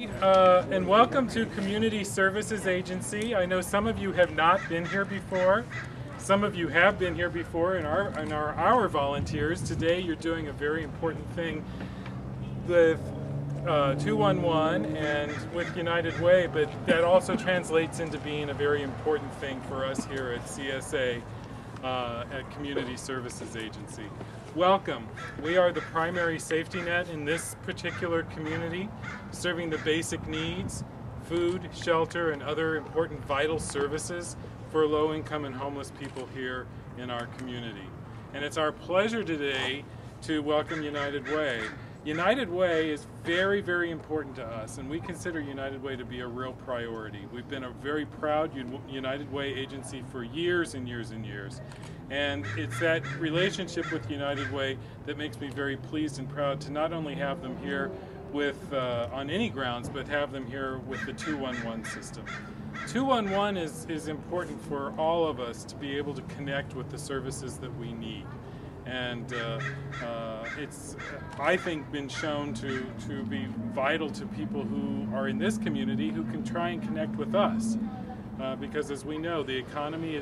And welcome to Community Services Agency. I know some of you have not been here before. Some of you have been here before and are our volunteers. Today you're doing a very important thing with 211 and with United Way, but that also translates into being a very important thing for us here at CSA, at Community Services Agency. Welcome. We are the primary safety net in this particular community, serving the basic needs, food, shelter, and other important vital services for low-income and homeless people here in our community. And it's our pleasure today to welcome United Way. United Way is very, very important to us, and we consider United Way to be a real priority. We've been a very proud United Way agency for years and years and years. And it's that relationship with United Way that makes me very pleased and proud to not only have them here with on any grounds, but have them here with the 211 system. 211 is important for all of us to be able to connect with the services that we need. And it's, I think, been shown to be vital to people who are in this community who can try and connect with us. Because as we know, the economy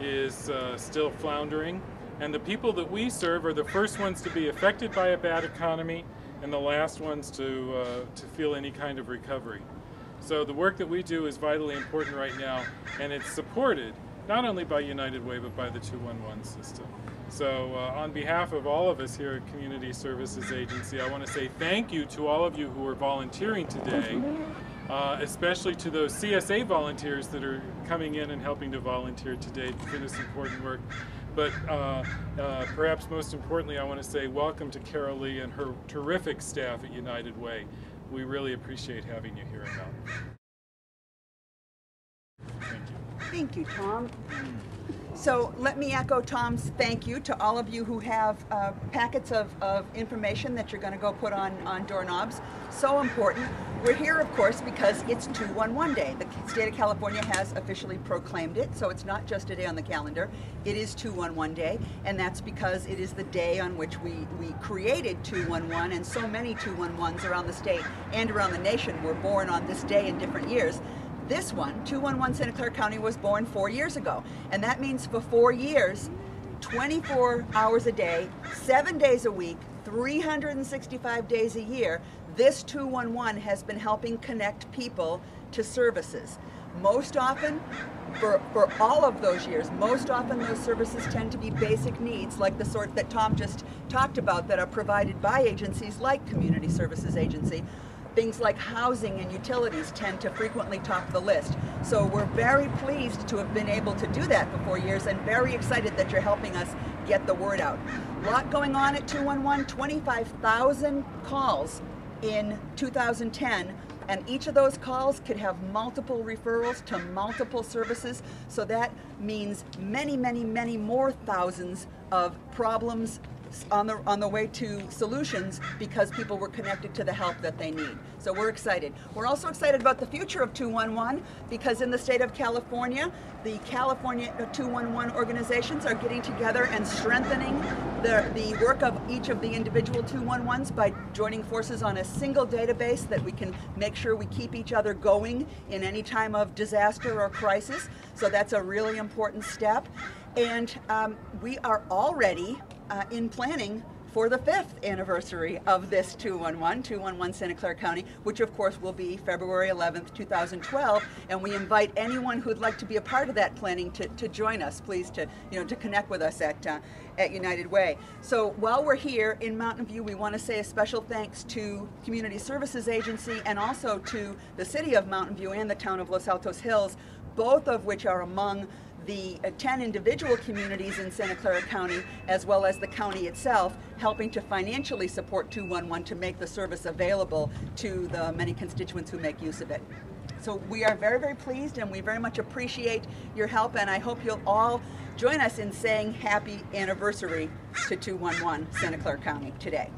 is still floundering, and the people that we serve are the first ones to be affected by a bad economy and the last ones to feel any kind of recovery. So the work that we do is vitally important right now, and it's supported not only by United Way but by the 211 system. So on behalf of all of us here at Community Services Agency, I want to say thank you to all of you who are volunteering today, especially to those CSA volunteers that are coming in and helping to volunteer today for this important work. But perhaps most importantly, I want to say welcome to Carol Lee and her terrific staff at United Way. We really appreciate having you here in Mountain View. Thank you. Thank you, Tom. So let me echo Tom's thank you to all of you who have packets of information that you're going to go put on doorknobs. So important. We're here, of course, because it's 211 Day. The state of California has officially proclaimed it, so it's not just a day on the calendar. It is 211 Day, and that's because it is the day on which we created 211, and so many 211s around the state and around the nation were born on this day in different years. This one, 211 Santa Clara County, was born 4 years ago, and that means for 4 years, 24 hours a day, 7 days a week, 365 days a year, this 211 has been helping connect people to services. Most often, for all of those years, most often those services tend to be basic needs like the sort that Tom just talked about that are provided by agencies like Community Services Agency. Things like housing and utilities tend to frequently top the list. So we're very pleased to have been able to do that for 4 years and very excited that you're helping us get the word out. A lot going on at 211, 25,000 calls in 2010, and each of those calls could have multiple referrals to multiple services. So that means many, many, many more thousands of problems on the way to solutions because people were connected to the help that they need. So we're excited. We're also excited about the future of 211 because in the state of California, the California 211 organizations are getting together and strengthening the work of each of the individual 211s by joining forces on a single database that we can make sure we keep each other going in any time of disaster or crisis. So that's a really important step. And we are already in planning for the 5th anniversary of this 211 Santa Clara County, which of course will be February 11th, 2012, and we invite anyone who'd like to be a part of that planning to join us, please, to connect with us at United Way. So while we're here in Mountain View, we want to say a special thanks to Community Services Agency and also to the City of Mountain View and the Town of Los Altos Hills, both of which are among the 10 individual communities in Santa Clara County, as well as the county itself, helping to financially support 211 to make the service available to the many constituents who make use of it. So we are very, very pleased, and we very much appreciate your help, and I hope you'll all join us in saying happy anniversary to 211 Santa Clara County today.